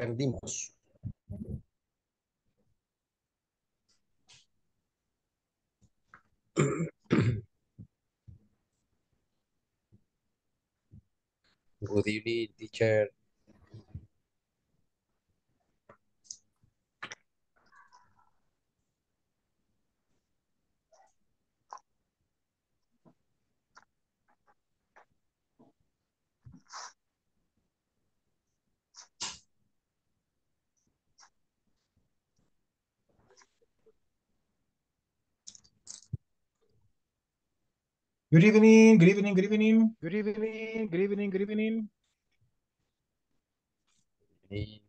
perdimos. Good evening, teacher. Good evening, good evening, good evening. Good evening, good evening, good evening. It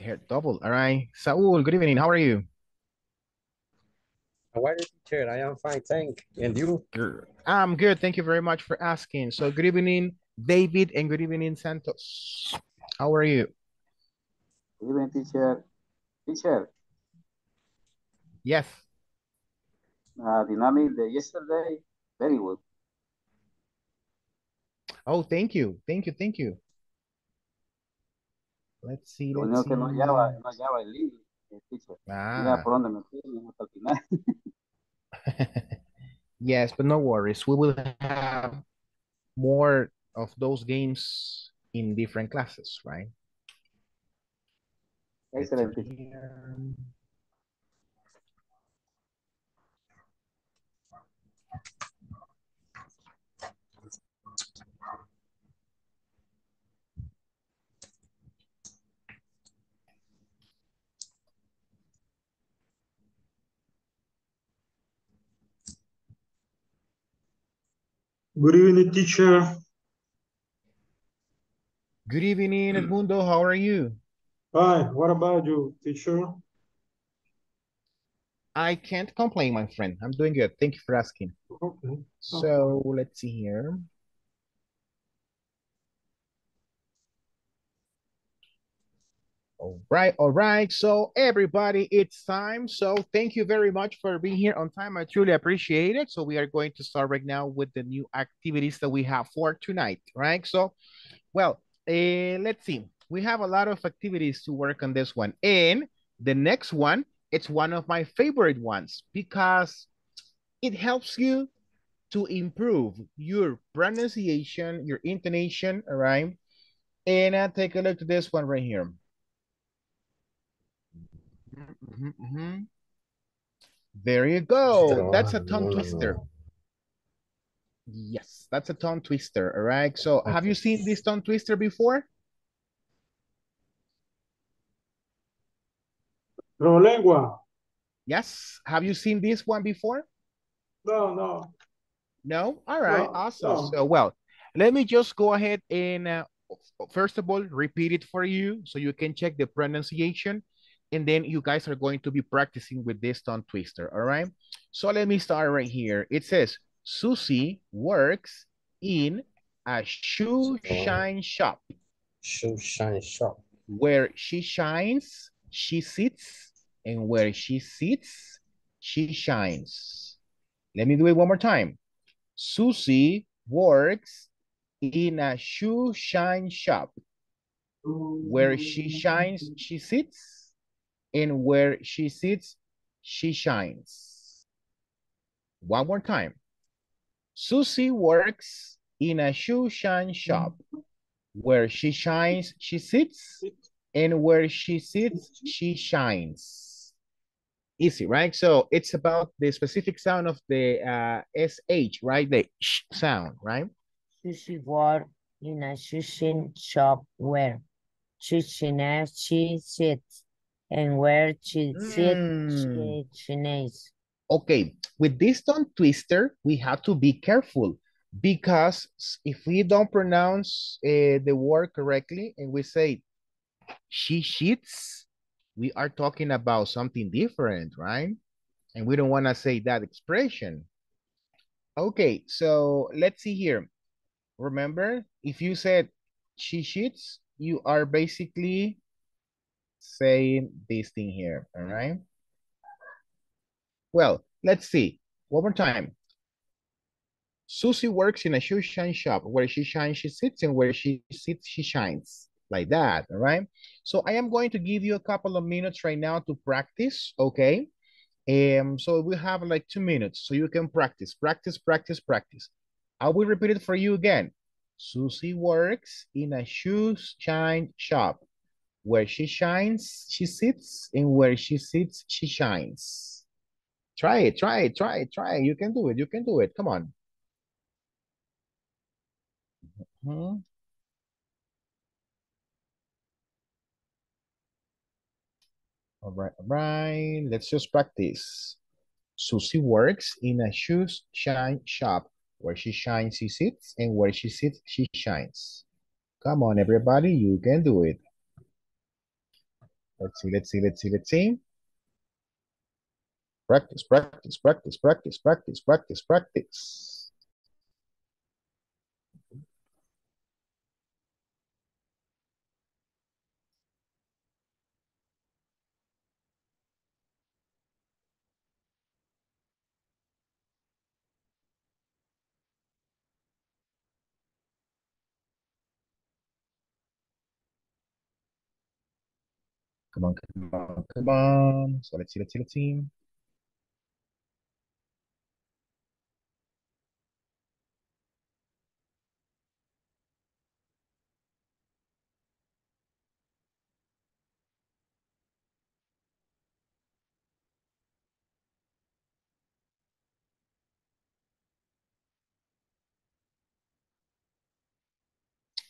hit double, all right. Saúl, good evening, how are you? How are you, teacher? I am fine, thank you. And you? Good. I'm good, thank you very much for asking. So good evening, David, and good evening, Santos. How are you? Good evening, teacher. Teacher. Yes. Dynamic the yesterday, very good. Oh, thank you, thank you, thank you. Let's see. Let's see. Yes, but no worries. We will have more of those games in different classes, right? Excellent. Good evening, teacher. Good evening, Edmundo. How are you? Fine. What about you, teacher? I can't complain, my friend. I'm doing good. Thank you for asking. Okay. So let's see here. All right, all right. So everybody, it's time. So thank you very much for being here on time. I truly appreciate it. So we are going to start right now with the new activities that we have for tonight, right? So, well, let's see. We have a lot of activities to work on this one. And the next one, it's one of my favorite ones because it helps you to improve your pronunciation, your intonation, all right? And I'll take a look at this one right here. There you go. That's a tongue twister. Yes, that's a tongue twister. All right. So have you seen this tongue twister before? Rolengua. Yes. Have you seen this one before? No, no. No? All right. No, awesome. No. So, well, let me just go ahead and first of all, repeat it for you so you can check the pronunciation. And then you guys are going to be practicing with this tongue twister, all right? So let me start right here. It says, Susie works in a shoe shine shop. Shoe shine shop. Where she shines, she sits. And where she sits, she shines. Let me do it one more time. Susie works in a shoe shine shop. Where she shines, she sits. And where she sits, she shines. One more time. Susie works in a shoe shine shop. Where she shines, she sits. And where she sits, she shines. Easy, right? So it's about the specific sound of the SH, right? The sh sound, right? Susie works in a shoe shine shop where she shines, she sits. And where she sits, she shines. Okay, with this tongue twister, we have to be careful because if we don't pronounce the word correctly and we say she sheets, we are talking about something different, right? And we don't want to say that expression. Okay, so let's see here. Remember, if you said she sheets, you are basically saying this thing here, all right? Well, let's see, one more time. Susie works in a shoeshine shop. Where she shines, she sits, and where she sits, she shines. Like that, all right? So I am going to give you a couple of minutes right now to practice, okay? So we have like 2 minutes, so you can practice, practice, practice, practice. I will repeat it for you again. Susie works in a shoeshine shop. Where she shines, she sits, and where she sits, she shines. Try it, try it, try it, try it. You can do it, you can do it. Come on. Mm-hmm. All right, let's just practice. Susie works in a shoeshine shop. Where she shines, she sits, and where she sits, she shines. Come on, everybody, you can do it. Let's see, let's see, let's see, let's see. Practice, practice, practice, practice, practice, practice, practice. Come on, come on, come on. So let's see, let's see, let's see.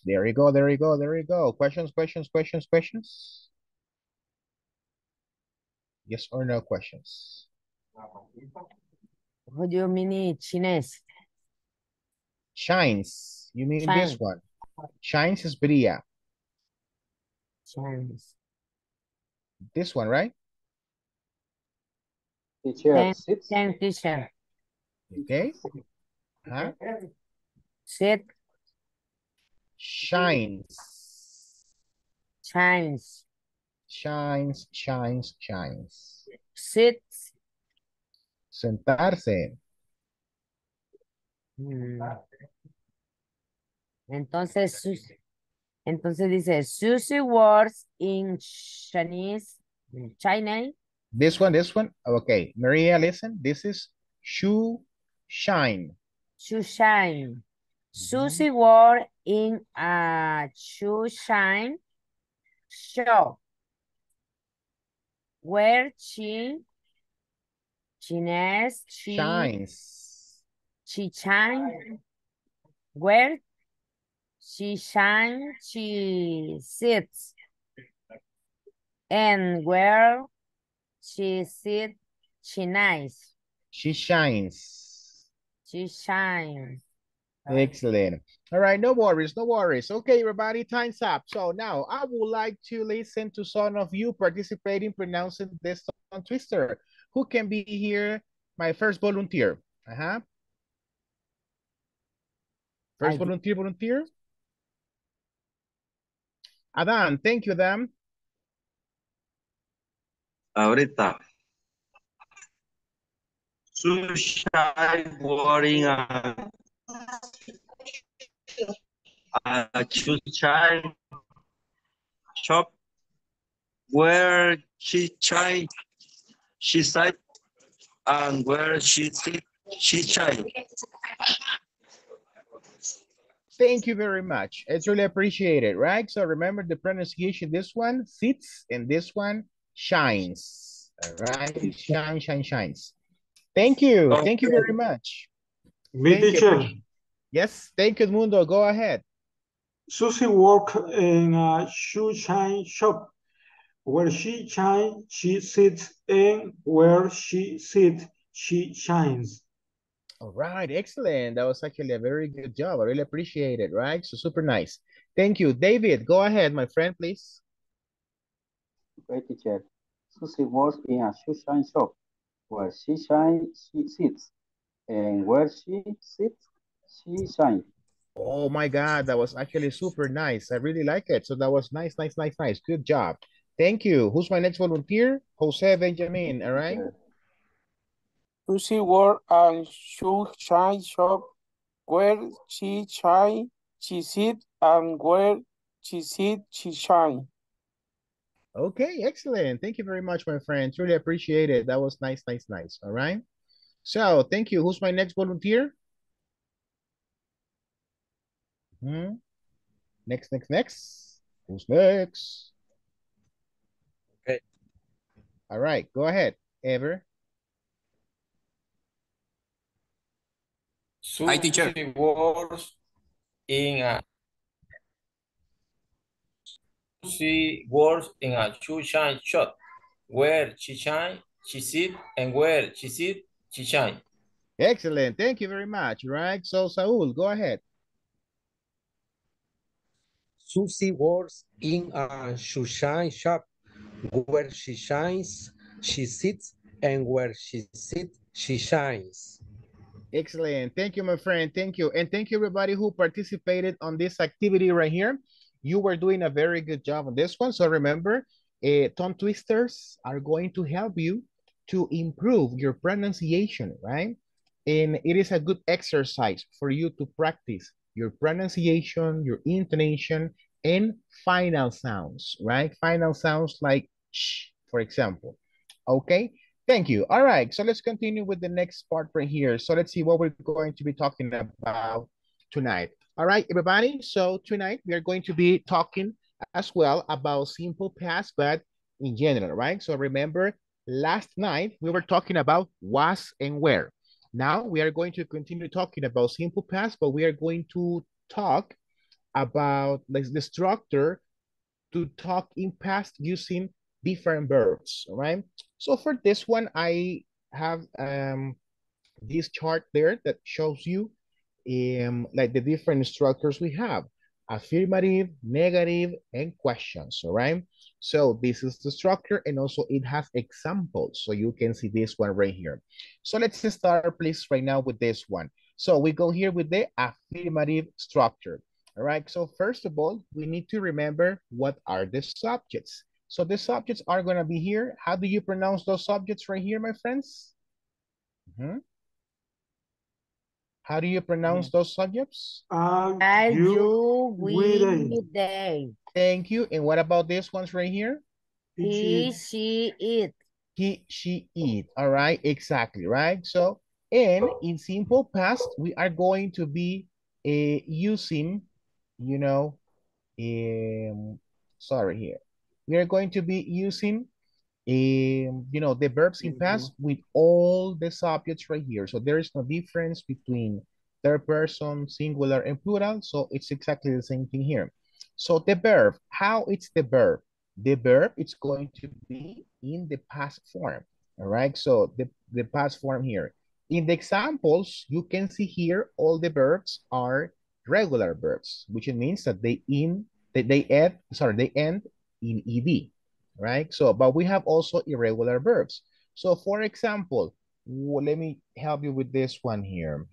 There you go, there you go, there you go. Questions, questions, questions, questions. Yes or no questions? What do you mean shines? Shines. You mean shines. This one. Shines is brilla. Shines. This one, right? Teacher. Shines, teacher. Okay. Huh? Sit. Shines. Shines. Shines, shines, shines. Sits. Sentarse. Entonces dice, Susie works in Chinese, China. This one, okay. Maria, listen, this is shoe shine. Shoe shine. Susie works in a shoe shine shop. Where she shines, she sits, and where she sits, she shines. She shines. She shines. Excellent. All right, no worries, no worries. Okay, everybody, time's up. So now I would like to listen to some of you participating, pronouncing this tongue twister. Who can be here? My first volunteer. First volunteer. Adan, thank you, Adan. Ahorita. Sushi, boring. A shoeshine shop where she shines, she sits, and where she sits, she shines. Thank you very much. It's really appreciated, right? So remember the pronunciation, this one sits and this one shines. All right, shine, shine, shines. Thank you. Okay. Thank you very much. Me teacher. Yes, thank you, Edmundo. Go ahead. Susie works in a shoeshine shop. Where she shines, she sits, and where she sits, she shines. All right, excellent. That was actually a very good job. I really appreciate it, right? So super nice. Thank you. David, go ahead, my friend, please. Great teacher. Susie works in a shoeshine shop. Where she shines, she sits, and where she sits, she shines. Oh my God, that was actually super nice. I really like it. So that was nice, nice, nice, nice. Good job. Thank you. Who's my next volunteer? Jose Benjamin, all right? Susie works at shoeshine shop where she shines, she sits, and where she sits, she shines. Okay, excellent. Thank you very much, my friend. Truly appreciate it. That was nice, nice, nice. All right. So, thank you. Who's my next volunteer? Mm-hmm. Next, next, next. Who's next? Okay. All right. Go ahead, Ever. So hi, teacher. She works in a shoeshine shop. Where she shines, she sits, and where she sits, she shines. Excellent. Thank you very much. Right. So, Saúl, go ahead. Susie works in a shoeshine shop. Where she shines, she sits, and where she sits, she shines. Excellent. Thank you, my friend. Thank you. And thank you, everybody who participated on this activity right here. You were doing a very good job on this one. So remember, tongue twisters are going to help you to improve your pronunciation, right? And it is a good exercise for you to practice your pronunciation, your intonation, and final sounds, right? Final sounds like shh, for example. Okay, thank you. All right, so let's continue with the next part right here. So let's see what we're going to be talking about tonight. All right, everybody, so tonight we are going to be talking as well about simple past, but in general, right? So remember, last night we were talking about was and where. Now we are going to continue talking about simple past, but we are going to talk about the structure to talk in past using different verbs, all right? So for this one, I have this chart there that shows you like the different structures we have: affirmative, negative, and questions, all right? So this is the structure, and also it has examples, so you can see this one right here. So let's start, please, right now with this one. So we go here with the affirmative structure, all right? So first of all, we need to remember what are the subjects. So the subjects are going to be here. How do you pronounce those subjects right here, my friends? Mm-hmm. How do you pronounce those subjects? And you will they. Thank you. And what about this one's right here? He, she, it. He, she, it. All right, exactly, right? So, and in simple past, we are going to be using, you know, sorry here. We are going to be using, you know, the verbs in past with all the subjects right here. So there is no difference between third person, singular, and plural. So it's exactly the same thing here. So the verb, how it's the verb? The verb, it's going to be in the past form, all right? So the past form here. In the examples, you can see here, all the verbs are regular verbs, which means that they end in ed. Right? So, but we have also irregular verbs. So, for example, let me help you with this one here.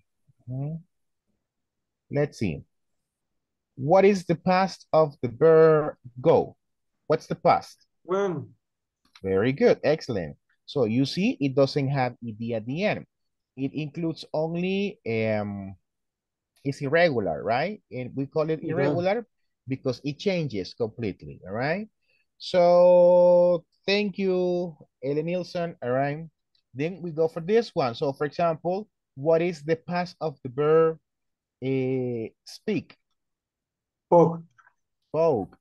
Let's see. What is the past of the verb go? What's the past? When. Very good. Excellent. So, you see, it doesn't have ed at the end. It includes only, it's irregular, right? And we call it irregular because it changes completely, all right? So thank you, Ellen Nielsen. All right. Then we go for this one. So for example, what is the past of the verb speak? Spoke. Spoke.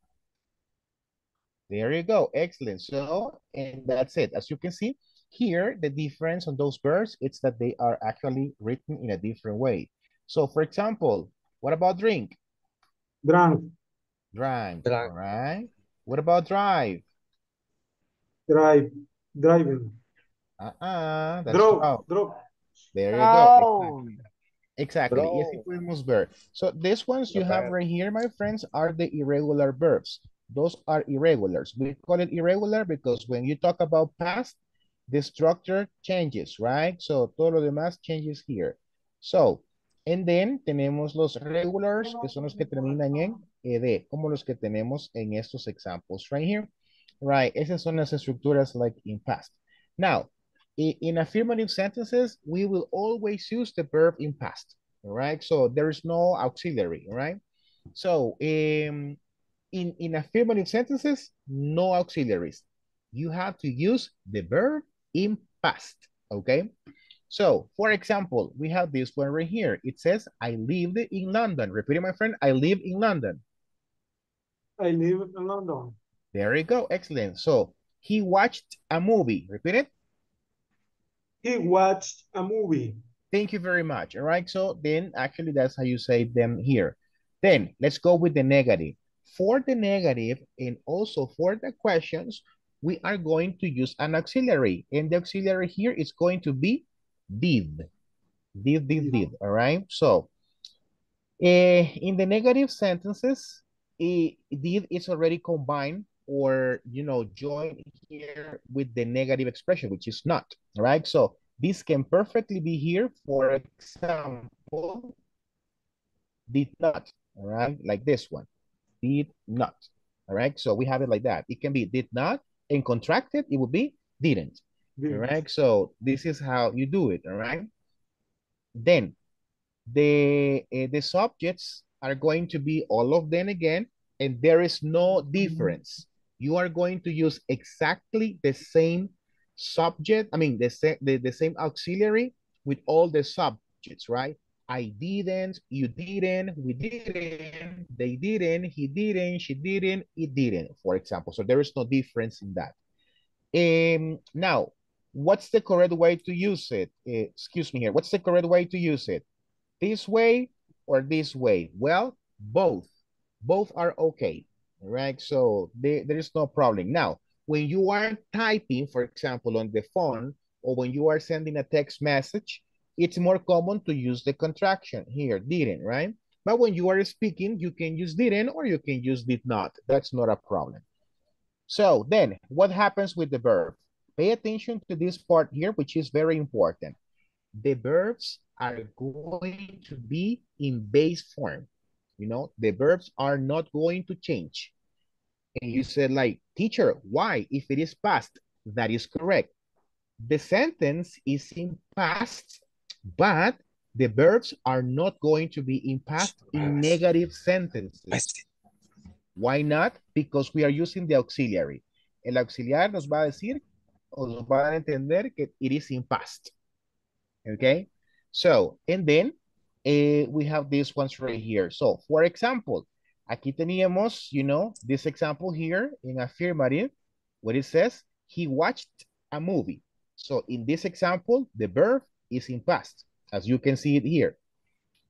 There you go. Excellent. So, and that's it. As you can see here, the difference on those verbs, it's that they are actually written in a different way. So for example, what about drink? Drank. Drank. All right. What about drive? Drive, driving. Drop. There you go. Exactly. Yes, it was verb. So these ones you have right here, my friends, are the irregular verbs. Those are irregulars. We call it irregular because when you talk about past, the structure changes, right? So todo lo demás changes here. So, and then tenemos los regulars, que son los que terminan en ed, como los que tenemos en estos examples right here, right? Esas son las estructuras like in past. Now, in affirmative sentences, we will always use the verb in past, right? So there is no auxiliary, right? So in affirmative sentences, no auxiliaries. You have to use the verb in past, okay? So for example, we have this one right here. It says, I lived in London. Repeat it, my friend, I live in London. I live in London. There you go, excellent. So he watched a movie, repeat it. He watched a movie. Thank you very much, all right? So then actually that's how you say them here. Then let's go with the negative. For the negative and also for the questions, we are going to use an auxiliary, and the auxiliary here is going to be did. Did, all right? So in the negative sentences, did is already combined or, you know, joined here with the negative expression, which is not, right? So this can perfectly be here. For example, did not, all right? Like this one, did not, all right? So we have it like that. It can be did not, and contracted, it would be didn't, all right? So this is how you do it, all right? Then the subjects are going to be all of them again, and there is no difference. You are going to use exactly the same subject, I mean, the same auxiliary with all the subjects, right? I didn't, you didn't, we didn't, they didn't, he didn't, she didn't, it didn't, for example. So there is no difference in that. Now, what's the correct way to use it? Excuse me here. What's the correct way to use it? This way or this way? Well, both. Both are okay, right? So there is no problem. Now, when you are typing, for example, on the phone, or when you are sending a text message, it's more common to use the contraction here, didn't, right? But when you are speaking, you can use didn't or you can use did not. That's not a problem. So then what happens with the verb? Pay attention to this part here, which is very important. The verbs are going to be in base form. You know, the verbs are not going to change. And you said like, teacher, why? If it is past, that is correct. The sentence is in past, but the verbs are not going to be in past in negative sentences. Why not? Because we are using the auxiliary. El auxiliar nos va a decir, o nos va a entender que it is in past. Okay? So, and then we have these ones right here. So, for example, aquí teníamos, you know, this example here in affirmative, where it says, he watched a movie. So, in this example, the verb is in past, as you can see it here,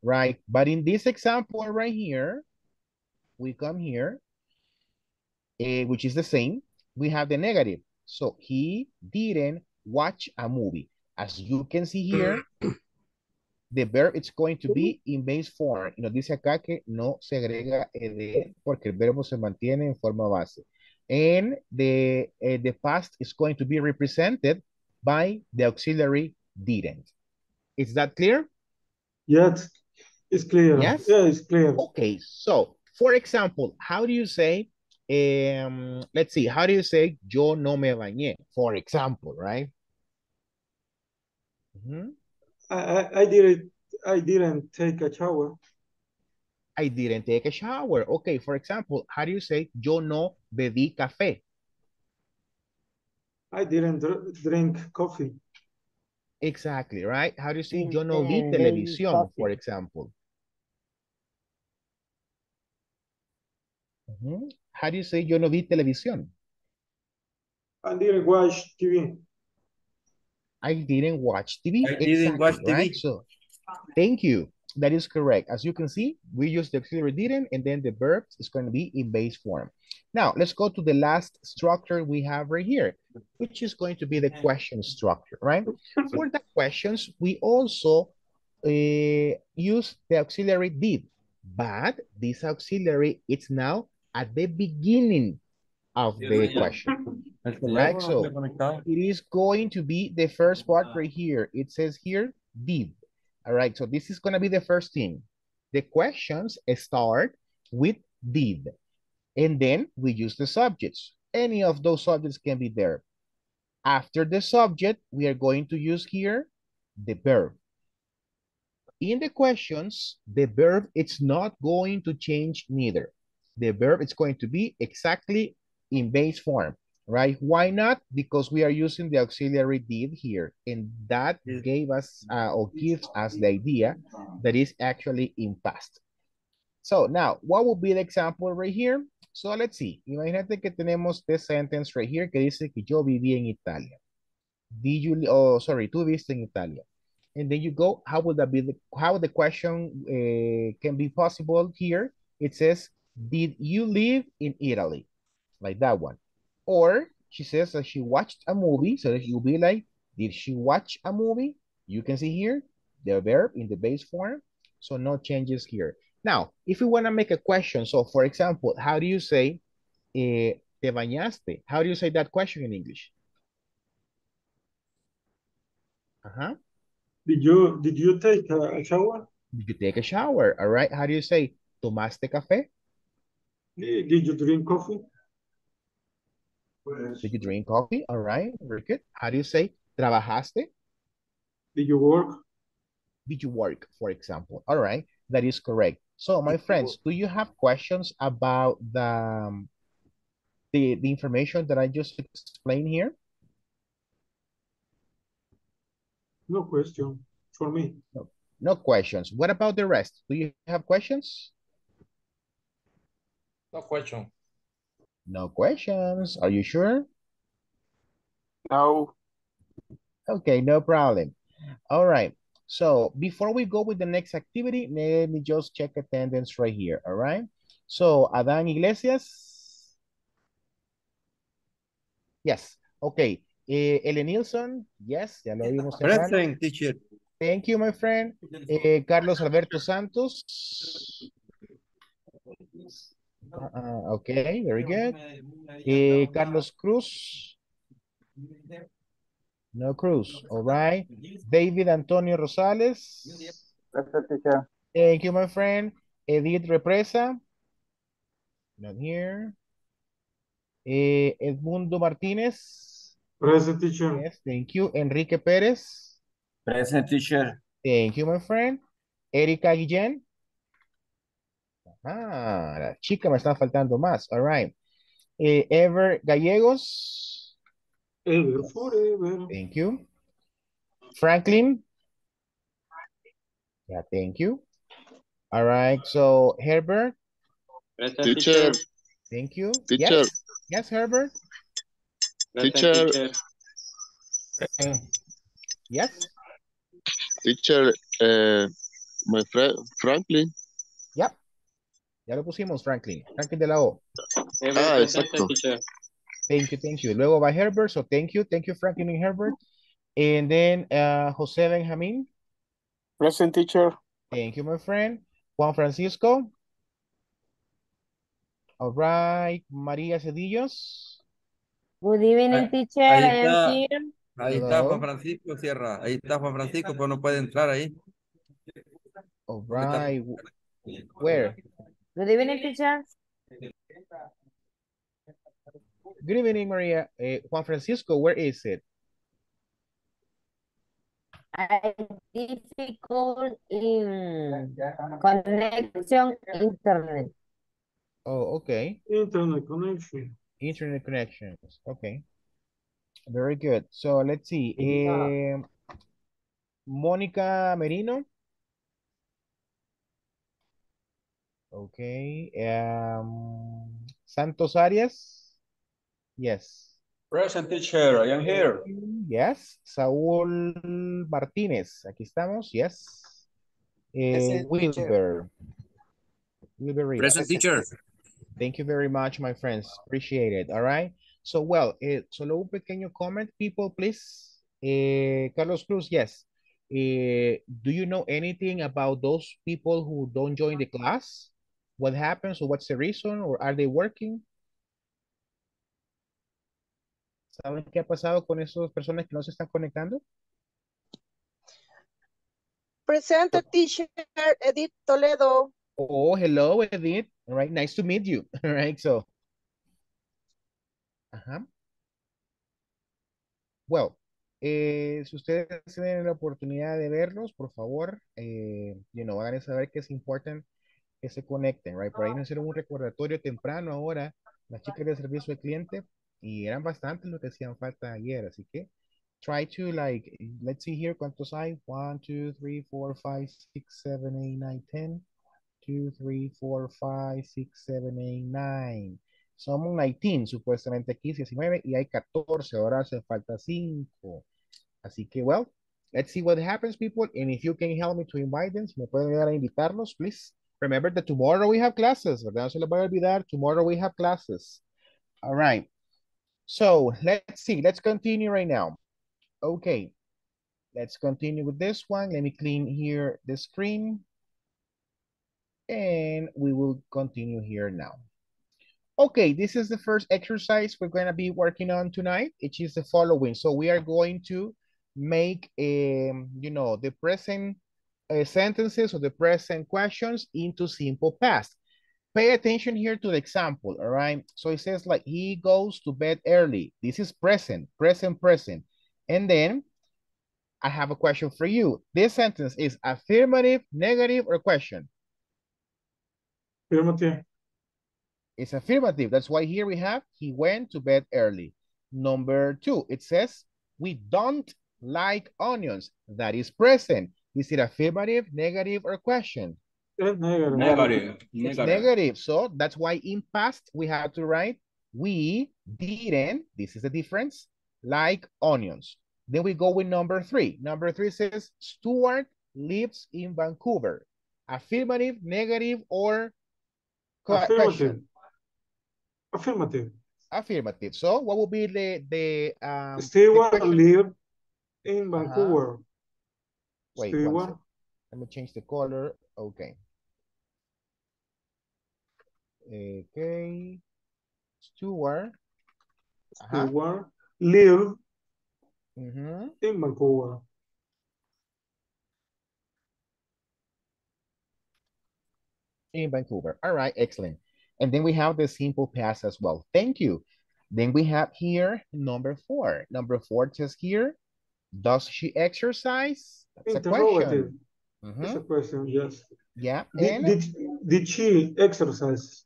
right? But in this example right here, we come here, which is the same, we have the negative. So he didn't watch a movie. As you can see here, the verb is going to be in base form. Y nos dice acá que no se agrega ed porque el verbo se mantiene en forma base. And the past is going to be represented by the auxiliary didn't. Is that clear? Yes, it's clear. Yes? Yeah, it's clear. Okay, so for example, how do you say, let's see, how do you say yo no me bañé, for example, right? Mm-hmm. I didn't take a shower. I didn't take a shower. Okay, for example, how do you say yo no bebí café? I didn't drink coffee. Exactly, right? How do you say yo no vi televisión, for example? Mm-hmm. How do you say yo no vi televisión? I didn't watch TV. I didn't watch TV. I didn't watch TV. Right? So, thank you. That is correct. As you can see, we use the auxiliary didn't, and then the verb is going to be in base form. Now, let's go to the last structure we have right here, which is going to be the question structure, right? For the questions, we also use the auxiliary did, but this auxiliary, it's now at the beginning of the question, right? So it is going to be the first part right here. It says here, did. All right, so this is going to be the first thing. The questions start with did, and then we use the subjects. Any of those subjects can be there. After the subject, we are going to use here the verb. In the questions, the verb, it's not going to change neither. The verb is going to be exactly in base form, right? Why not? Because we are using the auxiliary did here, and that gave us or gives us the idea that is actually in past. So now, what would be the example right here? So let's see. Imagínate que tenemos this sentence right here que dice que yo viví en Italia. Did you? Oh, sorry, tú viste en Italia. And then you go, how would that be? How the question can be possible here? It says, did you live in Italy? Like that one. Or she says that she watched a movie. So that you'll be like, did she watch a movie? You can see here the verb in the base form. So no changes here. Now, if you want to make a question, so for example, how do you say, te bañaste? How do you say that question in English? Uh-huh. Did you take a shower? Did you take a shower? All right. How do you say, tomaste café? Did you drink coffee? Did you drink coffee? All right. Very good. How do you say, trabajaste? Did you work? Did you work, for example? All right. That is correct. So, my friends, do you have questions about the information that I just explained here? No question for me. No questions. What about the rest? Do you have questions? No question. No questions. Are you sure? No. Okay, no problem. All right. So before we go with the next activity, let me just check attendance right here. All right. So Adan Iglesias. Yes. Okay. Ellen Nielsen, yes, ya lo vimos. Present, teacher. Thank you, my friend. Carlos Alberto Santos. Okay, very good. Carlos Cruz. No Cruz, all right. David Antonio Rosales. Present, teacher. Thank you, my friend. Edith Represa. Not here. Edmundo Martinez. Present, teacher. Yes, thank you. Enrique Perez. Present, teacher. Thank you, my friend. Erika Guillen. Ah, la chica me está faltando más. All right. Ever Gallegos. Ever forever. Thank you. Franklin. Yeah, thank you. All right. So, Herbert. Present, teacher. Thank you. Teacher. Yes, yes, Herbert. Teacher. Yes. Teacher, my friend Franklin. Yep. Ya lo pusimos, Franklin. Franklin de la O. Ah, exacto. Thank you, thank you. Luego va Herbert, so thank you, Franklin and Herbert. And then Jose Benjamin. Present, teacher. Thank you, my friend. Juan Francisco. All right. Maria Cedillos. Good evening, teacher. Ahí está, I am here. Ahí está Juan Francisco Sierra. Ahí está Juan Francisco, pero no puede entrar ahí. All right. Where? Good evening, teacher. Good evening, Maria. Juan Francisco, where is it? It's difficult in connection internet. Oh, okay. Internet connection. Internet connections. Okay. Very good. So let's see. Mónica Merino. Okay. Santos Arias. Yes. Present, teacher. I am here. Yes. Saúl Martínez. Aquí estamos. Yes. Wilber. Wilber. Present, teacher. Thank you very much, my friends. Appreciate it. All right. So, well, solo un pequeño comment, people, please. Carlos Cruz, yes. Do you know anything about those people who don't join the class? What happens or what's the reason? Or are they working? ¿Saben qué ha pasado con esas personas que no se están conectando? Present, teacher Edith Toledo. Oh, hello, Edith. All right, nice to meet you. All right, so. Well, Si ustedes tienen la oportunidad de verlos, por favor, háganles saber que es importante que se conecten, right? Por ahí nos hicieron un recordatorio temprano ahora, las chicas de servicio al cliente, y eran bastantes los que hacían falta ayer, así que try to, like, let's see here, ¿cuántos hay? 1, 2, 3, 4, 5, 6, 7, 8, 9, 10. 2, 3, 4, 5, 6, 7, 8, 9. Somos 19, supuestamente aquí, 19, y hay 14, ahora hace falta 5. Así que, well, let's see what happens, people, and if you can help me to invite them, si me pueden ayudar a invitarlos, please. Remember that tomorrow we have classes, ¿verdad? No se les va a olvidar, tomorrow we have classes. All right. So, let's see, let's continue right now. Okay, let's continue with this one. Let me clean here the screen. And we will continue here now. Okay, this is the first exercise we're going to be working on tonight, which is the following. So we are going to make, the present sentences or the present questions into simple past. Pay attention here to the example, all right? So it says like, he goes to bed early. This is present, present, present. And then I have a question for you. This sentence is affirmative, negative, or question? Affirmative. It's affirmative. That's why here we have, he went to bed early. Number two, it says, we don't like onions. That is present. Is it affirmative, negative, or question? Negative. Negative. It's negative. So that's why in past we have to write, we didn't, this is the difference, like onions. Then we go with number three. Number three says, Stuart lives in Vancouver. Affirmative, negative, or affirmative. Question? Affirmative. Affirmative. So what will be the Stewart live in Vancouver. Wait, Stewart. Let me change the color. Okay. Okay. Stewart. Stewart live in Vancouver. In Vancouver. All right, excellent. And then we have the simple past as well. Thank you. Then we have here number four. Number four says here, does she exercise? That's a question. That's a question, yes. Yeah. Did she exercise?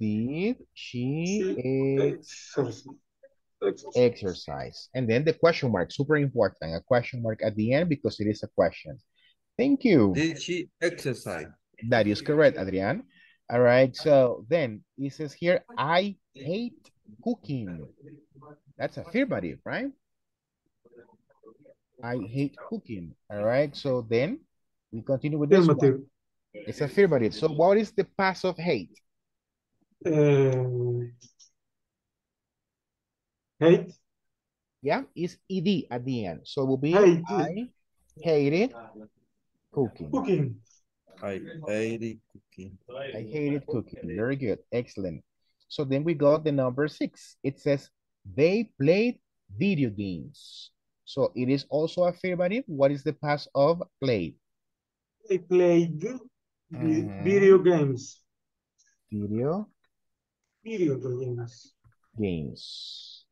Did she exercise? And then the question mark, super important. A question mark at the end because it is a question. Thank you. Did she exercise? That is correct, Adrian. All right, so then it says here, I hate cooking. That's affirmative, right? I hate cooking. All right, so then we continue with this one. It's affirmative. So what is the past of hate? Hate? Yeah, it's ed at the end. So it will be, I hated cooking. I hated cooking. I hated cooking. Very good. Excellent. So then we got the number six. It says, they played video games. So it is also affirmative. What is the past of played? They played video games. Video games. Games.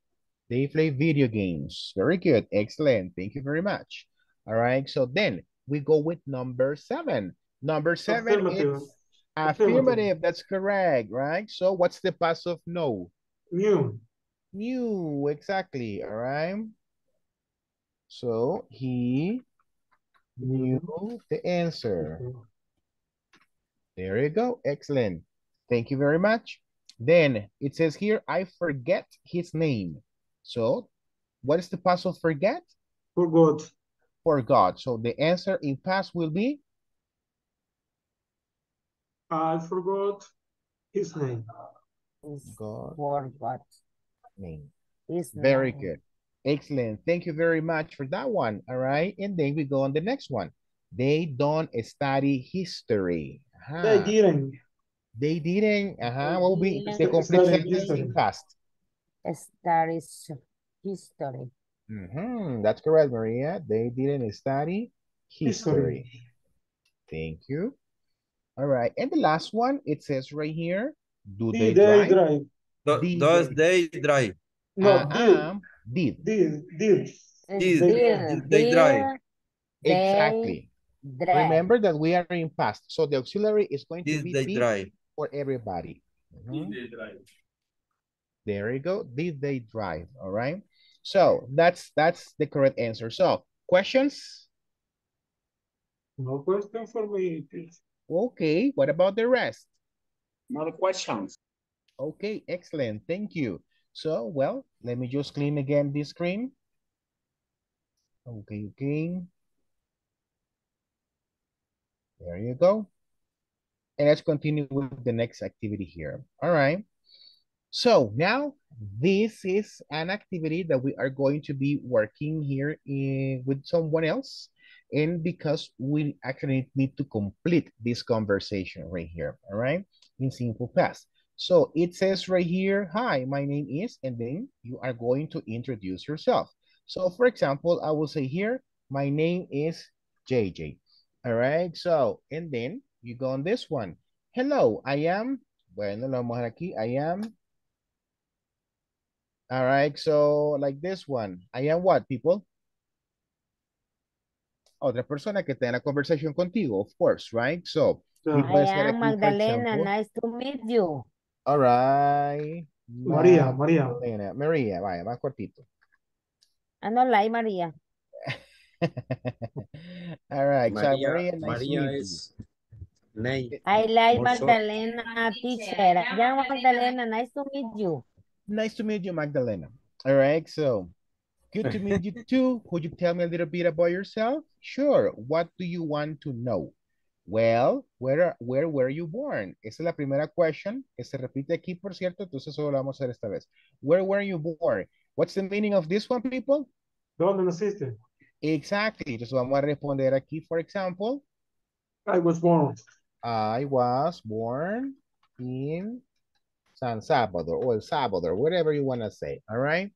They play video games. Very good. Excellent. Thank you very much. All right. So then we go with number seven. Number seven is affirmative. That's correct, right? So what's the past of no? New. New, exactly, all right? So he knew the answer. There you go, excellent. Thank you very much. Then it says here, I forget his name. So what is the past of forget? Forgot. Forgot, so the answer in past will be? I forgot his name. Forgot name. Very good. Excellent. Thank you very much for that one. All right. And then we go on the next one. They don't study history. They didn't. They didn't. What will be the complete sentence in past? Study history. That's correct, Maria. They didn't study history. Thank you. All right, and the last one, it says right here, do they drive? Does they drive? No, Did they drive. Remember that we are in past, so the auxiliary is going to be did drive for everybody. Did they drive? There you go. Did they drive? All right. So that's the correct answer. So questions? No question for me. Okay. What about the rest? No questions. Okay. Excellent. Thank you. So, well, let me just clean again this screen. Okay. Okay. There you go. And let's continue with the next activity here. All right. So now this is an activity that we are going to be working here with someone else. And because we actually need to complete this conversation right here. All right. In simple past. So it says right here, hi, my name is, and then you are going to introduce yourself. So for example, I will say here, my name is JJ. All right, so, and then you go on this one. Hello, I am, bueno, lo vamos a ver aquí, I am. All right, so like this one, I am what, people? Otra persona que tenga la conversation contigo, of course, right? So, I am Magdalena, nice to meet you. All right. Maria, Maria. Maria, vaya, más cortito. I don't like Maria. All right, Maria, so Maria, nice Maria is I like also. Magdalena, teacher. Yeah, Magdalena, nice to meet you. Nice to meet you, Magdalena. All right, so good to meet you too. Could you tell me a little bit about yourself? Sure. What do you want to know? Well, where were you born? Esa es la primera question que se repite aquí, por cierto. Entonces solo la vamos a hacer esta vez. Where were you born? What's the meaning of this one, people? ¿Dónde naciste? Exactly. Entonces vamos a responder aquí, for example. I was born in San Salvador or El Salvador, whatever you want to say. All right.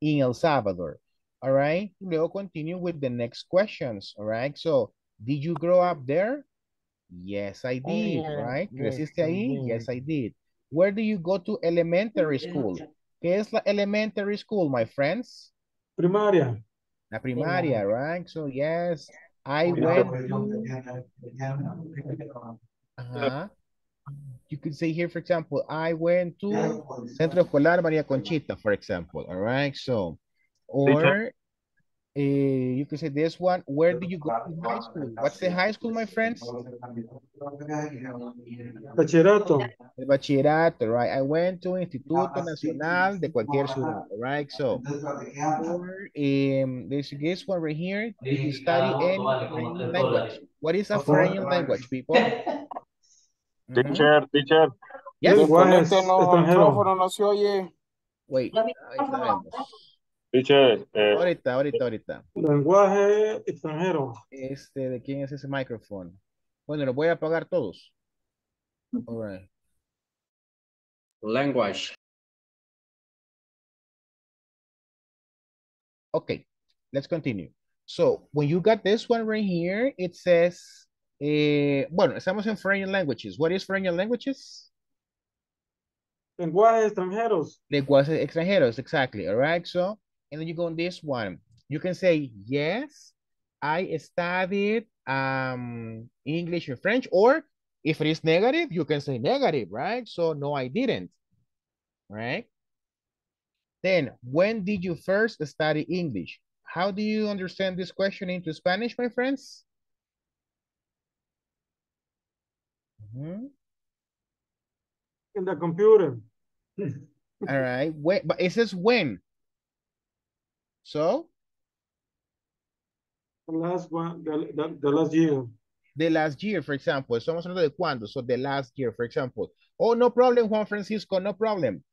In El Salvador. All right. We'll continue with the next questions. All right. So, did you grow up there? Yes, I did. Oh, yeah. Right. ¿Creciste ahí? Yes, I did. Where do you go to elementary school? ¿Qué es la elementary school, my friends? Primaria. La primaria, right? So, yes, I went to... Uh-huh. You could say here, for example, I went to Centro Escolar Maria Conchita, for example. All right, so... Or you could say this one, where do you go to high school? What's the high school, my friends? Bachillerato. El bachillerato, right? I went to Instituto Nacional de cualquier ciudad, right? So, this one right here, did you study any foreign language? What is a foreign language, people? Teacher. Yes. Wait. Teacher, ahorita. Lenguaje extranjero. ¿De quién es ese micrófono? Bueno, lo voy a apagar todos. All right. Language. Okay, let's continue. So, when you got this one right here, it says, bueno, estamos en foreign languages. What is foreign languages? Lenguajes extranjeros. Lenguajes extranjeros, exactly. All right, so... And then you go on this one. You can say, yes, I studied English and French. Or if it is negative, you can say negative, right? So, no, I didn't, right? Then, when did you first study English? How do you understand this question into Spanish, my friends? Mm-hmm. In the computer. All right. When, but it says when. So? The last one, the last year. The last year, for example. Estamos hablando de cuándo. So the last year, for example. Oh, no problem, Juan Francisco, no problem.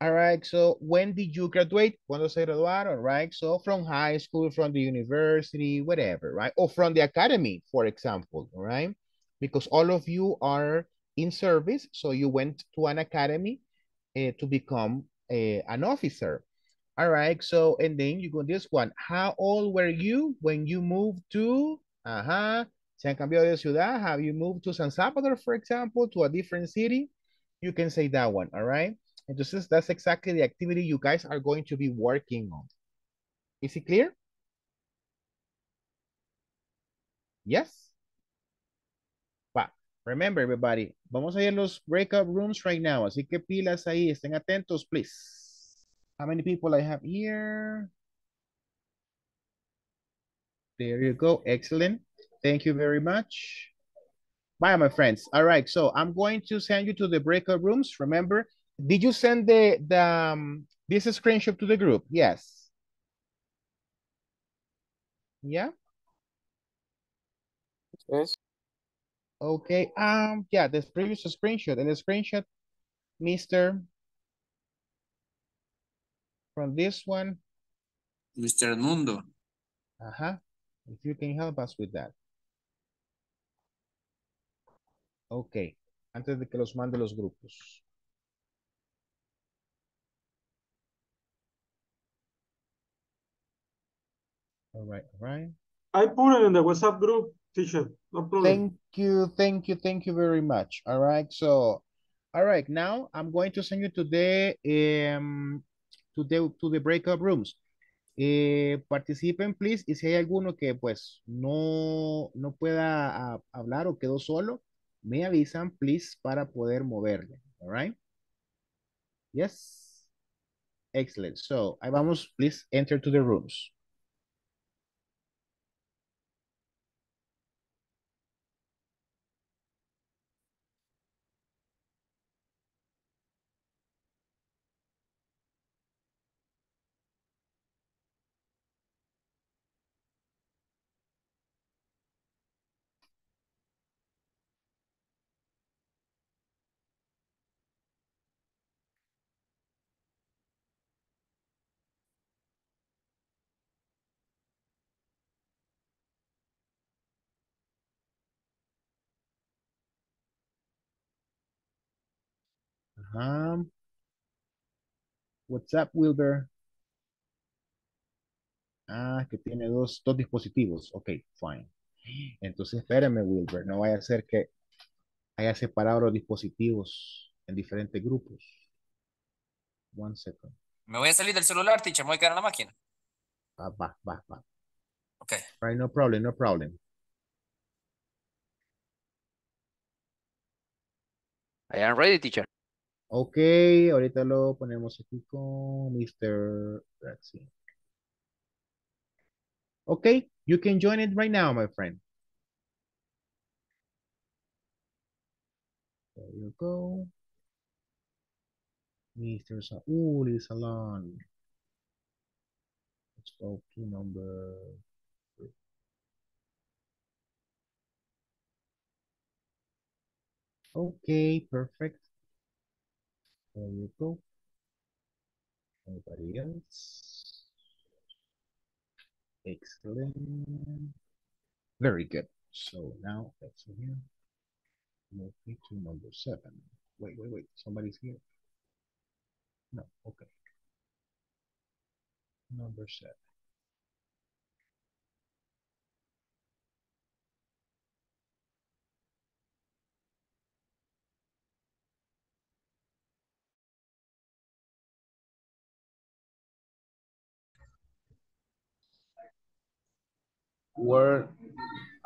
All right, so when did you graduate? Cuando se graduaron, right? So from high school, from the university, whatever, right? Or from the academy, for example, all right? Because all of you are in service, so you went to an academy to become an officer. All right, so, and then you go this one. How old were you when you moved to, se han cambiado de ciudad? Have you moved to San Salvador, for example, to a different city? You can say that one, all right? And that's exactly the activity you guys are going to be working on, Is it clear? Yes? Wow. Remember, everybody, vamos a ir a los breakout rooms right now. Así que pilas ahí, estén atentos, please. How many people I have here? There you go. Excellent. Thank you very much. Bye, my friends. All right, so I'm going to send you to the breakout rooms. Remember, did you send this screenshot to the group? Yes. Yeah? Yes. Okay. Yeah, this previous screenshot and the screenshot, Mr. From this one. Mr. Edmundo. Uh-huh. If you can help us with that. Okay. Antes de que los mande los grupos. All right, all right. I put it in the WhatsApp group, teacher. No problem. Thank you very much. All right, so, all right. Now I'm going to send you to the breakout rooms. Participen, please. Y si hay alguno que pues no pueda hablar o quedó solo, me avisan, please, para poder moverle. All right. Yes. Excellent. So, ahí vamos. Please enter to the rooms. What's up, Wilber? Ah, que tiene dos dispositivos. Ok, fine. Entonces, espérame, Wilber. No vaya a ser que haya separado los dispositivos en diferentes grupos. One second. Me voy a salir del celular, teacher. Me voy a quedar en la máquina. Va. Ok. All right, no problem. I am ready, teacher. Ok, ahorita lo ponemos aquí con Mr. Raxi. Ok, you can join it right now, my friend. There you go. Mr. Saúl is alone. Let's go to number 3. Ok, perfect. There you go. Anybody else? Excellent. Very good. So now that's here. Move me to number 7. Wait. Somebody's here. No. Okay. Number 7. Where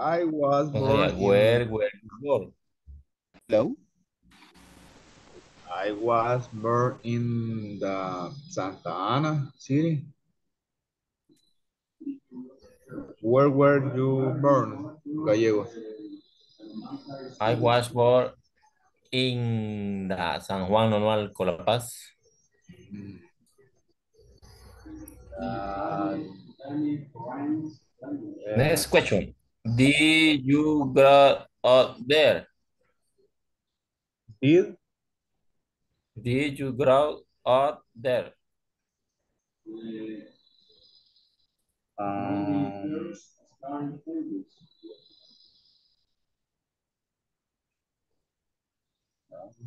I was born. Where you born? Hello? I was born in the Santa Ana city. Where were you born, Gallegos? I was born in the San Juan Manuel Colapaz. Next question. Did you grow up there? Did you grow up there?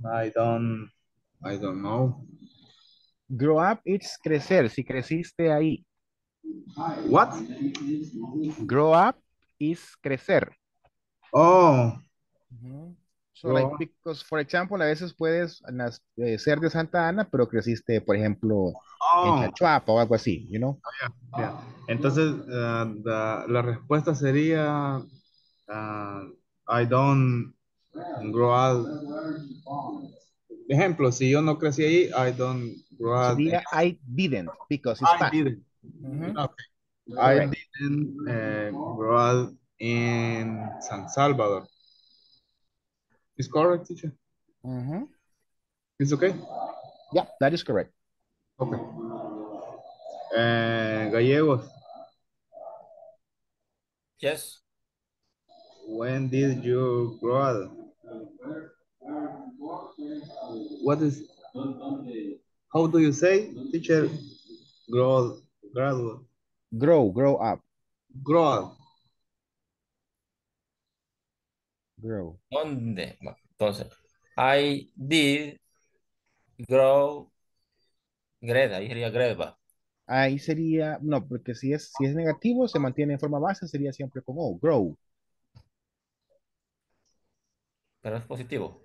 I don't know. Grow up, it's crecer. Si creciste ahí. What? Grow up is crecer. Oh. Uh-huh. So like, because, for example, a veces puedes ser de Santa Ana, pero creciste, por ejemplo, echa chuapa o algo así, you know? Entonces, la respuesta sería I don't grow up. Ejemplo, si yo no crecí ahí, I don't grow up. Sería I didn't, because it's I didn't. Mm-hmm. Okay. I didn't grow up in San Salvador. Is correct, teacher? Mm-hmm. It's okay? Yeah, that is correct. Okay. Gallegos. Yes. When did you grow up? What is, how do you say, teacher? Grow up. ¿Dónde? Entonces, I did grow, greda, ahí sería greba. Ahí sería, no, porque si es negativo, se mantiene en forma base, sería siempre como grow. Pero es positivo.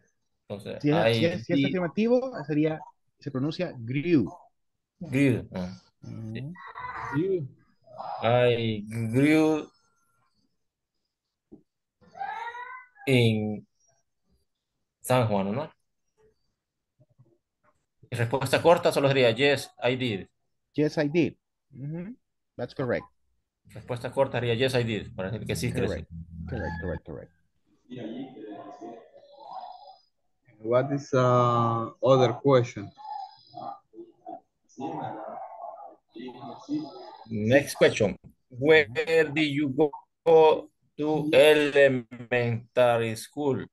Entonces, si es afirmativo, sería, se pronuncia grew. Grew. Sí. I grew in San Juan, ¿no? Y respuesta corta solo sería yes, I did. Yes, I did. Mm-hmm. That's correct. Respuesta corta sería yes, I did. Para decir que sí, correct. Correct. What is other question? Next question. Where did you go to elementary school?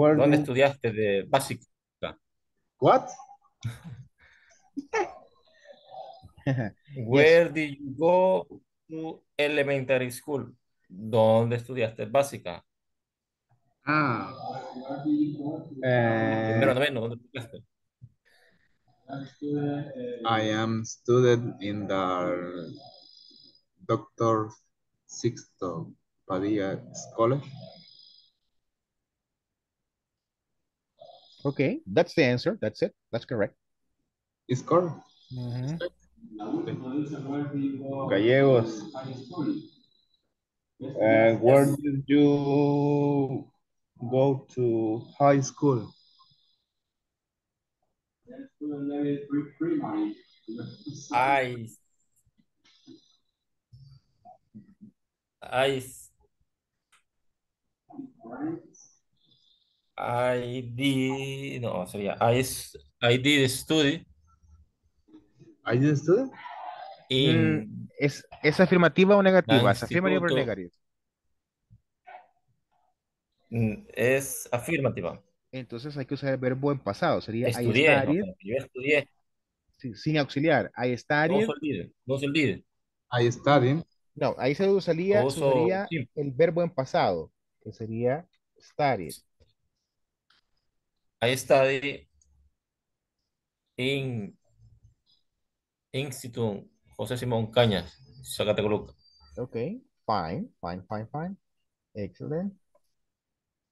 ¿Dónde estudiaste de básica? What? Where did you go to elementary school? ¿Dónde estudiaste básica? Primero noveno, ¿dónde estudiaste? I am student in the Dr. Sixto Padilla College. Okay, that's the answer. That's it. That's correct. It's correct. Mm-hmm. Gallegos. Where did you go to high school? I did study. ¿Es afirmativa o negativa? ¿Es afirmativa o negativa? Es afirmativa. Entonces hay que usar el verbo en pasado. Sería estudié, I studied. No, yo estudié. Sí, sin auxiliar. I studied. No se olvide. I studied. No, ahí se usaría el verbo en pasado, que sería studied. I studied in Instituto José Simón Cañas, Zacatecoluca. Okay, fine. Excellent.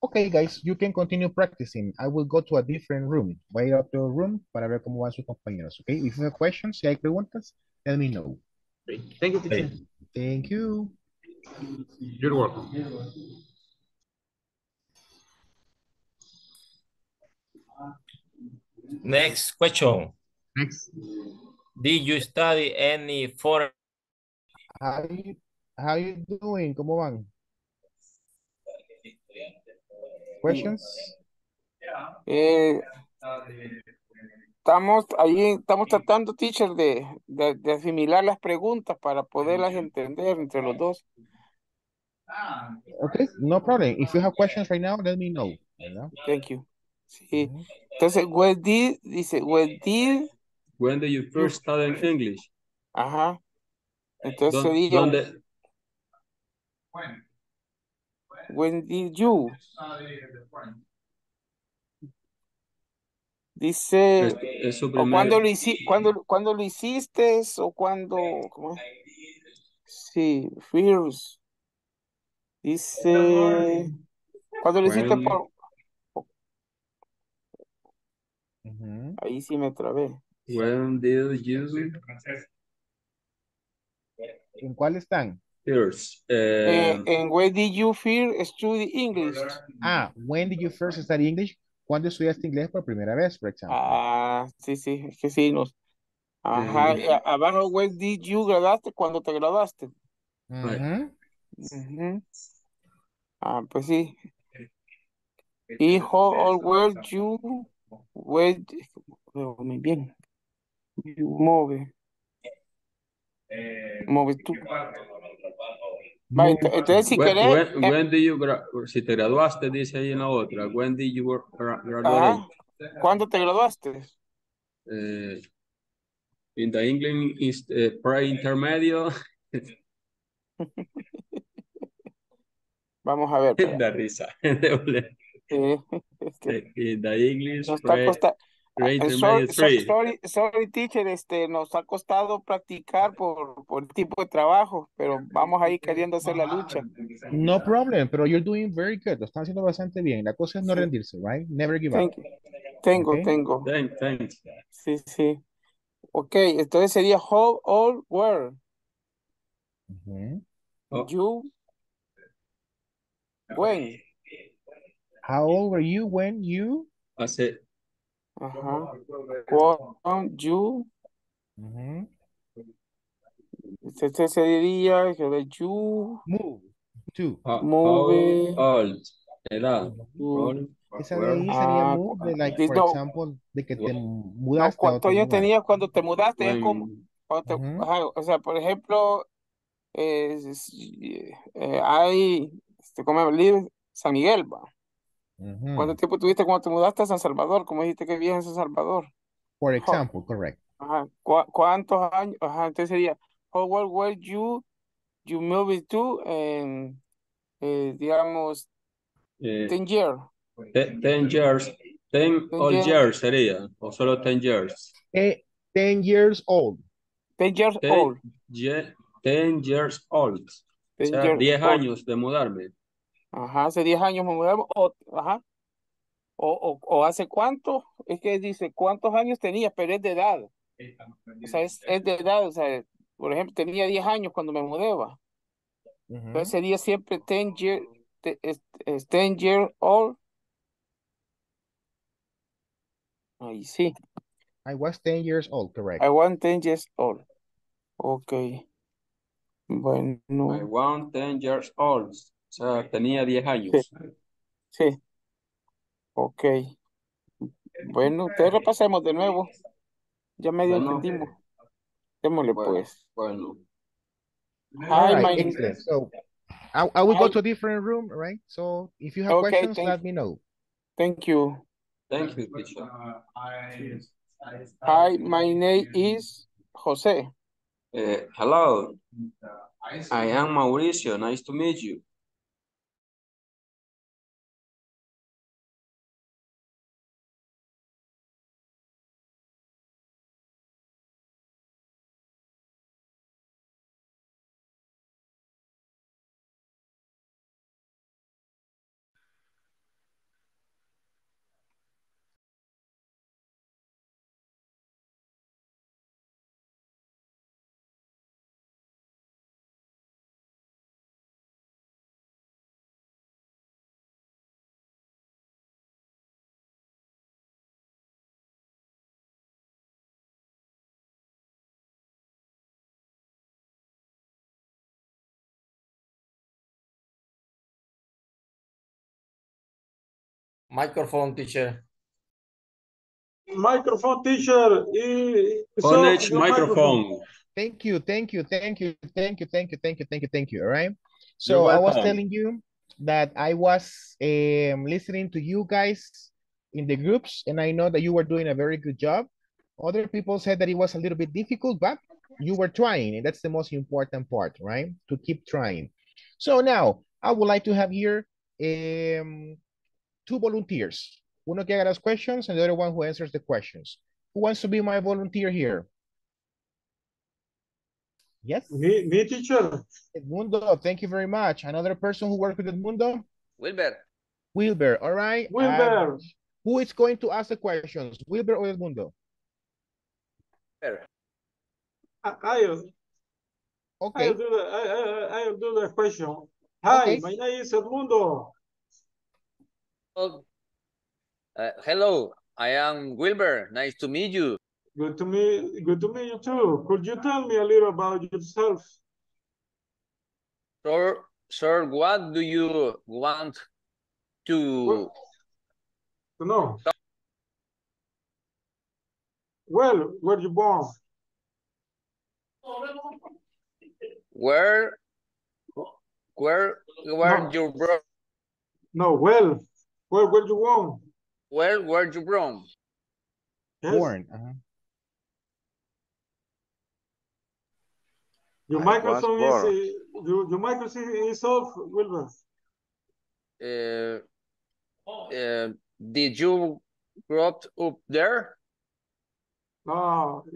Okay, guys, you can continue practicing. I will go to a different room. Voy a otro room para ver cómo van sus compañeros. Okay, if you have questions, si hay preguntas, let me know. Thank you, teacher. Thank you. You're welcome. Next question. Next. Did you study any foreign? How you doing? ¿Cómo van? Questions? Estamos tratando, teacher, de asimilar las preguntas para poderlas entender entre los dos. Okay, no problem. If you have questions right now, let me know. Thank you. Sí. Entonces, when did you first study English? Ajá. Entonces sería... When did you? Dice, ¿cuándo lo hiciste? ¿O cuándo? ¿Cómo? Sí, first. Dice, ¿cuándo lo hiciste? Por... Ahí sí me trabé. When did you use it? ¿En cuál están? Yours. And when did you first study English? Ah, when did you first study English? ¿Cuándo estudiaste inglés por primera vez, por ejemplo? Ah, sí, sí, es que sí. Nos... Ajá, abajo, when did you graduaste, cuando te graduaste. Ajá. Ah, pues sí. Y how old were you? Muy bien. Move. Move tú. Entonces, si querés... When did you si te graduaste, dice ahí en la otra. When did you graduate? ¿Cuándo te graduaste? In the English is pre-intermedio. Vamos a ver. La risa. In the English sorry, teacher, nos ha costado practicar por el tipo de trabajo, pero vamos ahí queriendo hacer la lucha. No problem, pero you're doing very good. Lo están haciendo bastante bien. La cosa es no rendirse, right? Never give up. Tengo. Thanks. Sí, sí. Ok, entonces sería how old were you when? How old were you when you? That's it. When you? Entonces sería you move to move old. Edad. Esa de ahí sería move, de like, por ejemplo, de que te mudaste. ¿Cuánto yo tenía cuando te mudaste? Es como, o sea, por ejemplo, hay, como libre, San Miguel, va. ¿Cuánto tiempo tuviste cuando te mudaste a San Salvador? Como dijiste que vivías en San Salvador. Por ejemplo, correcto. Ajá, ¿cuántos años? Ajá, entonces sería, how old were you moved to, digamos, 10 years. 10 years. 10 old years sería. O solo 10 years. 10 years old. 10 years old. 10 years old. O sea, 10 años de mudarme. Ajá, hace 10 años me mudarme. Ajá. O hace cuánto. Es que dice cuántos años tenía, pero es de edad. O sea, es de edad. O sea, por ejemplo, tenía 10 años cuando me mudaba. Entonces sería siempre 10 years. Es 10 year old. Ahí sí. I was 10 years old, correct. I was 10 years old. Okay. Bueno. I was 10 years old. O sea, tenía 10 años. Sí. Sí. Okay. Bueno, ustedes repasemos de nuevo. Ya medio entendimos. Démosle pues. Bueno. Hi, I will go to a different room, right? So if you have questions, let me know. Thank you. Thank you, teacher. Hi, my name is Jose. Hello. I am Mauricio. Nice to meet you. Microphone teacher. Connect microphone. Thank you. All right. So I was telling you that I was listening to you guys in the groups, and I know that you were doing a very good job. Other people said that it was a little bit difficult, but you were trying, and that's the most important part, right? To keep trying. So now I would like to have here two volunteers, uno que haga las questions and the other one who answers the questions. Who wants to be my volunteer here? Yes? Me, teacher. Edmundo, thank you very much. Another person who works with Edmundo? Wilber, all right. Wilber. Who is going to ask the questions, Wilber or Edmundo? Better. Okay. I'll do the question. Hi, okay. My name is Edmundo. Hello, I am Wilber. Nice to meet you. Good to meet you too. Could you tell me a little about yourself? Sir, what do you want to know? Well, where you born? Where you born? No, well, where you born? Well, where you born? Yes. Born. Your microphone is your microphone is off, Wilber. Did you grow up there? No, I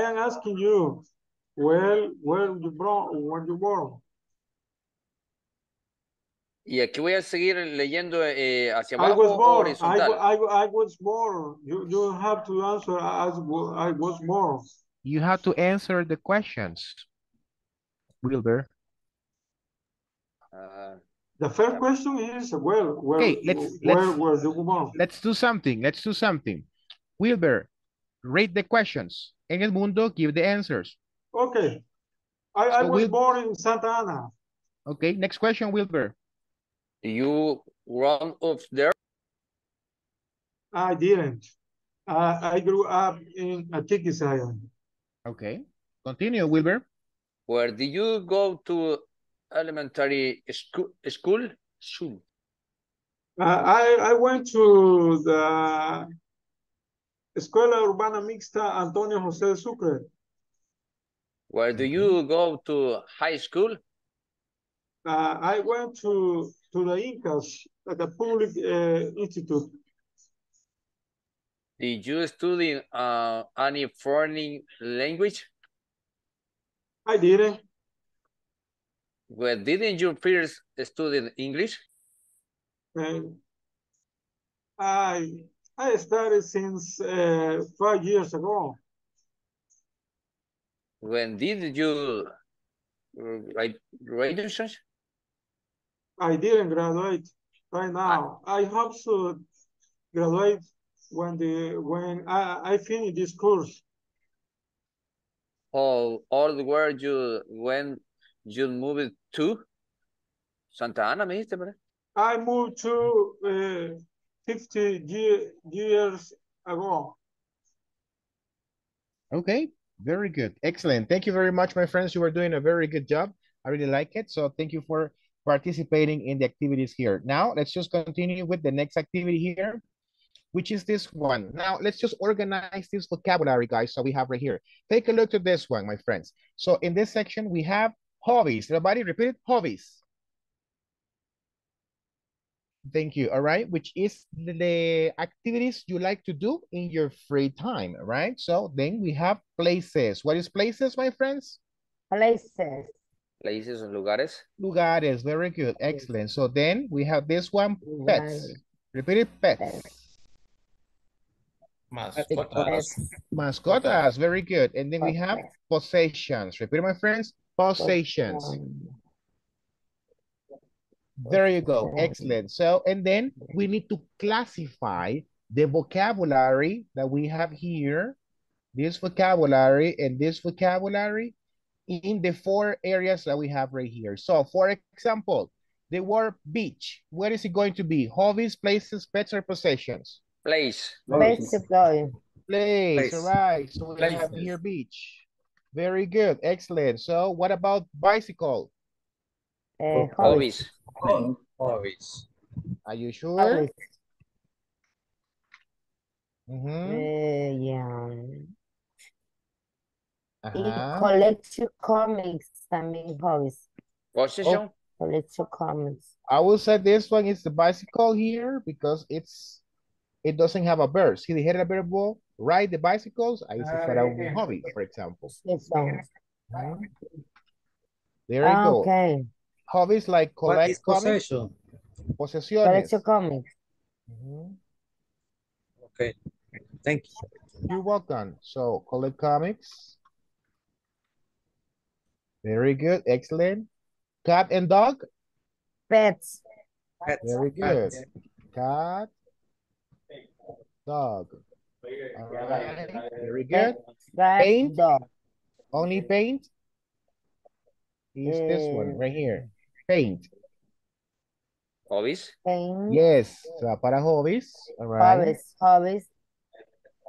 am asking you. Well, where you born? Y aquí voy a seguir leyendo hacia abajo. I was born. You have to answer as I was born. You have to answer the questions, Wilber. The first question is, well, let's do something. Let's do something. Wilber, read the questions. And Edmundo, give the answers. Okay. I was born in Santa Ana. Okay, next question, Wilber. You grown up there? I didn't. I grew up in Atiquis Island. Okay. Continue, Wilber. Where did you go to elementary school? I went to the Escuela Urbana Mixta Antonio Jose Sucre. Where do you go to high school? I went to the Incas, at the public institute. Did you study any foreign language? I didn't. Well, didn't you first study English? I started since 5 years ago. When did you graduate? I didn't graduate right now. I hope to graduate when I finish this course. How old were you when you moved to Santa Ana, me dijiste, ¿verdad? I moved to 50 years ago. Okay, very good, excellent. Thank you very much, my friends. You are doing a very good job. I really like it. So thank you for participating in the activities here. Now let's just continue with the next activity here, which is this one. Now, let's just organize this vocabulary, guys, so we have right here. Take a look at this one, my friends. So in this section, we have hobbies. Everybody repeat it, hobbies. Thank you, all right? Which is the activities you like to do in your free time, right? So then we have places. What is places, my friends? Places. Places and lugares. Lugares, very good, excellent. So then we have this one, pets. Repeat it, pets. Mascotas. Mascotas, very good. And then we have possessions. Repeat, my friends, possessions. There you go, excellent. So, and then we need to classify the vocabulary that we have here, this vocabulary and this vocabulary, in the four areas that we have right here. So, for example, the word beach, where is it going to be? Hobbies, places, pets, or possessions? Place. Place. Place. All right. So we have here beach. Very good. Excellent. So what about bicycle? Hobbies. Hobbies. Are you sure? Mm-hmm. Yeah. Uh-huh. Collect your comics. I mean hobbies. Possession? Collect your comics. I will say this one is the bicycle here because it's it doesn't have a verb. See, the head of a verb, ride the bicycles. I used to start out with hobby, for example. Yes, there you go. Okay. Hobbies like collect comics. Possession. Collect your comics. Mm-hmm. Okay. Thank you. You're welcome. So, collect comics. Very good. Excellent. Cat and dog? Pets. Pets. Very good. Cat. Dog. All right. Very good. Paint? Dog. Only paint? Is this one right here. Paint. Hobbies? Paint. Yes. So, para hobbies. All right. Hobbies. Hobbies.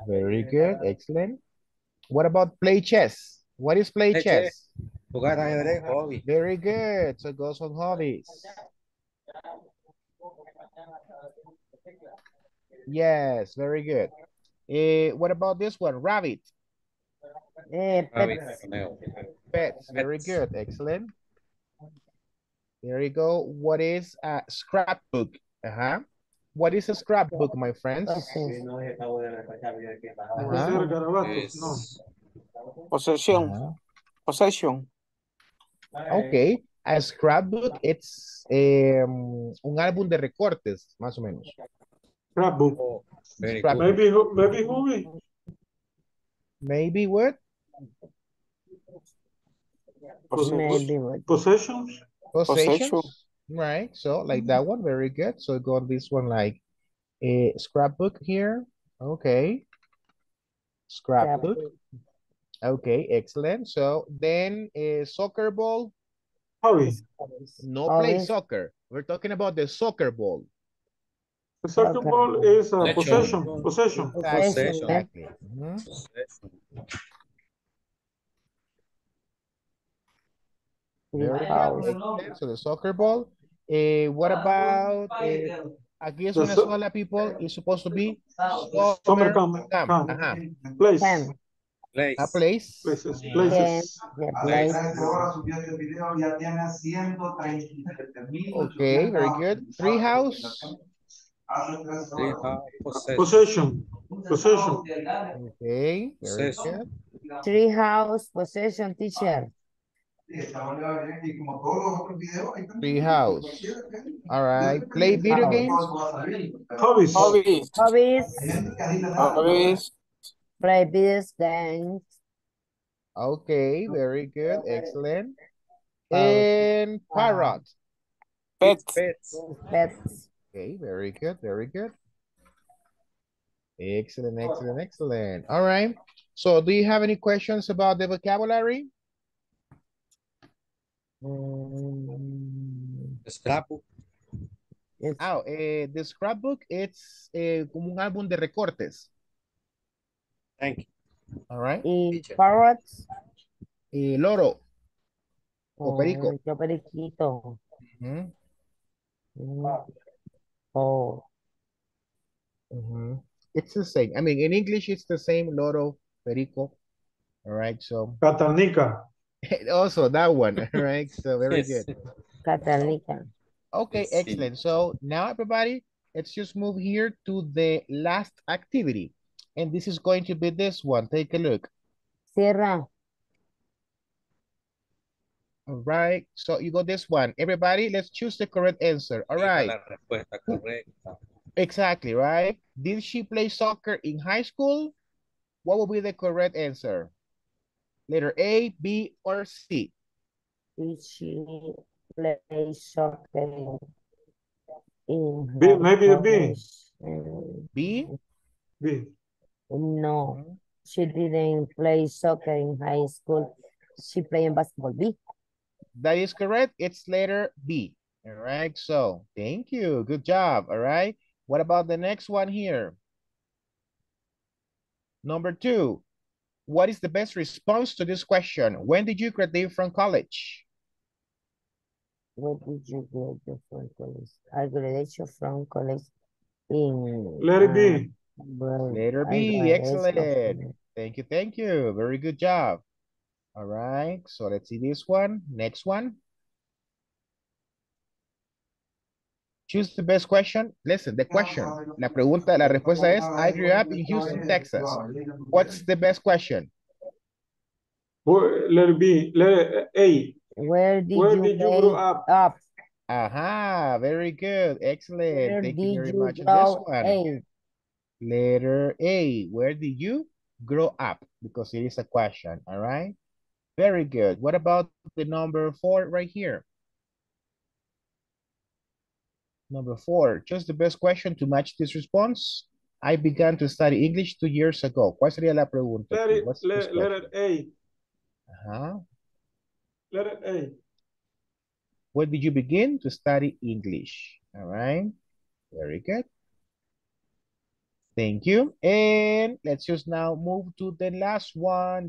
Very good. Excellent. What about play chess? What is play chess? Hobby. Very good. So it goes on hobbies. Yes, very good. What about this one? Rabbit. Pets. Pets. Very good. Excellent. There you go. What is a scrapbook? Uh-huh. What is a scrapbook, my friends? Possession. Okay, a scrapbook, it's un álbum de recortes, más o menos. Scrapbook. Oh, scrapbook. Maybe hobby. Maybe what? Possessions. Possessions. Right, so like that one, very good. So go on this one like a scrapbook here. Okay. Scrapbook. Okay, excellent. So then a soccer ball. Hobby. No play soccer. We're talking about the soccer ball. The soccer ball is a possession. Possession. Exactly. Mm-hmm. Very good. So the soccer ball. What about aquí es una sola, people? It's supposed to be summer camp. Uh-huh. Place. Place. A place. Places. Places. Place. Okay, very good. Three house. Possession. Possession. Okay, very good. Three house possession, teacher. Free house. All right. Play video games. Hobbies. Hobbies. Hobbies. Hobbies. Play video games. Okay. Very good. Excellent. And parrot. Pets. Pets. Pets. Okay. Very good. Very good. Excellent. Excellent. Excellent. All right. So, do you have any questions about the vocabulary? Scrapbook. Oh, the scrapbook, it's como un álbum de recortes. Thank you. All right. Parrots. Loro. O perico. Periquito. Oh. It's the same. I mean, in English, it's the same. Loro, perico. All right. So. Catanica. Also that one, right? So very good. Catalina. Okay, excellent. So now everybody, let's just move here to the last activity. And this is going to be this one. Take a look. Sierra. All right. So you got this one. Everybody, let's choose the correct answer. All right. Exactly, right? Did she play soccer in high school? What will be the correct answer? Letter A, B, or C. Did she play soccer in B? Maybe B. B? B. No, she didn't play soccer in high school. She played basketball. B. That is correct. It's letter B. All right. So thank you. Good job. All right. What about the next one here? Number 2. What is the best response to this question? When did you graduate from college? When did you graduate from college? I graduated from college in... Letter B. Well, letter B, excellent. Thank you, thank you. Very good job. All right, so let's see this one. Next one. Choose the best question. Listen, the question. La pregunta, la respuesta es, I grew up in Houston, Texas. What's the best question? Let it be, let A. Where did you grow up? Aha, very good. Excellent. Where Thank you very much. This one. A. Letter A. Where did you grow up, because it is a question, all right? Very good. What about the number 4 right here? Number 4, just the best question to match this response. I began to study English 2 years ago. ¿Cuál sería la pregunta? Letter A. Uh-huh. Letter A. When did you begin to study English? All right. Very good. Thank you. And let's just now move to the last one,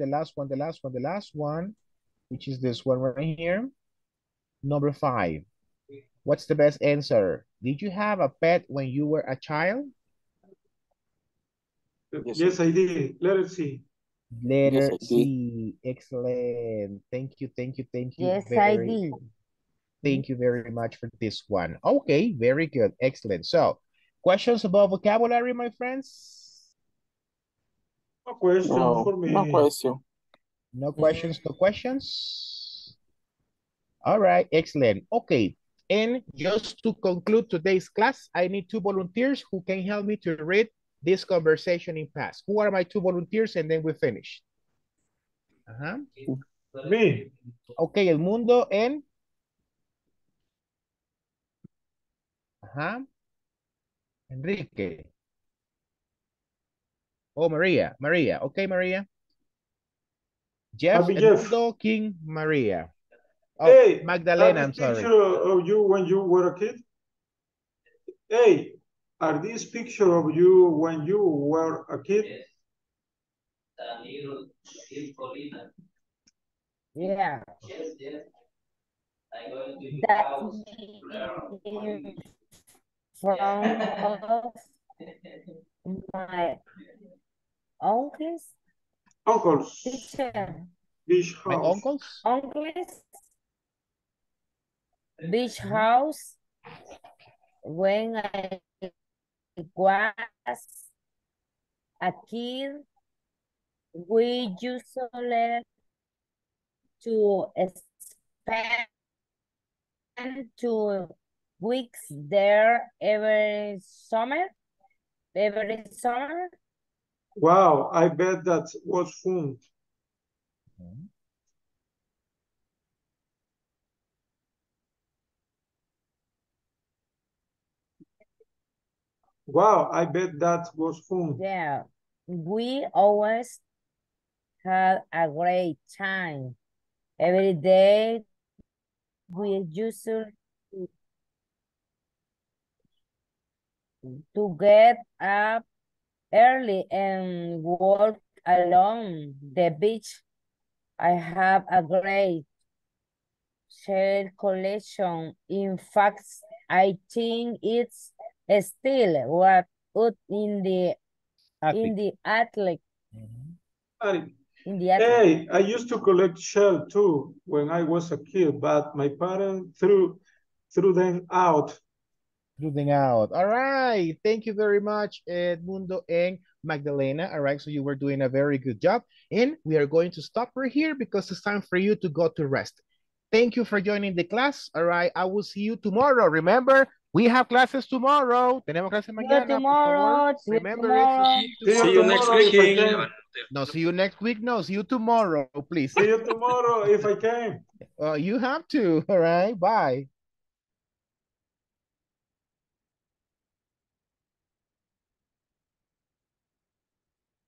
which is this one right here. Number 5. What's the best answer? Did you have a pet when you were a child? Yes, I did. Letter C. Letter C. Excellent. Thank you, thank you, thank you. Yes, I did. Thank you very much for this one. Okay, very good. Excellent. So, questions about vocabulary, my friends? No question for me. No question. No questions, no questions? All right, excellent. Okay, and just to conclude today's class, I need 2 volunteers who can help me to read this conversation in past. Who are my 2 volunteers? And then we finish. Me. Okay, Edmundo and... Enrique. Oh, Maria. Maria. Okay, Maria. Jeff, Edmundo, King, Maria. Oh, hey, Magdalena, I'm sorry. Picture of you when you were a kid? Hey, are these pictures of you when you were a kid? Yeah. Yes, yes. I'm going to be out from my uncles. Teacher. Beach house. My uncles. Beach house. When I was a kid, we used to spend 2 weeks there every summer. Wow, I bet that was fun. Mm-hmm. Wow, I bet that was fun. Yeah, we always had a great time. Every day we used to get up early and walk along the beach. I have a great shell collection. In fact, I think it's still what in the attic. Hey, I used to collect shell too when I was a kid, but my parents threw them out. All right, thank you very much, Edmundo and Magdalena. All right, so you were doing a very good job, and we are going to stop right here because it's time for you to go to rest. Thank you for joining the class. All right, I will see you tomorrow. Remember, we have classes tomorrow. Tenemos clases mañana. Tomorrow. Remember tomorrow. See you next week. No, see you next week. No, see you tomorrow, please. See you tomorrow if I can. You have to. All right, bye.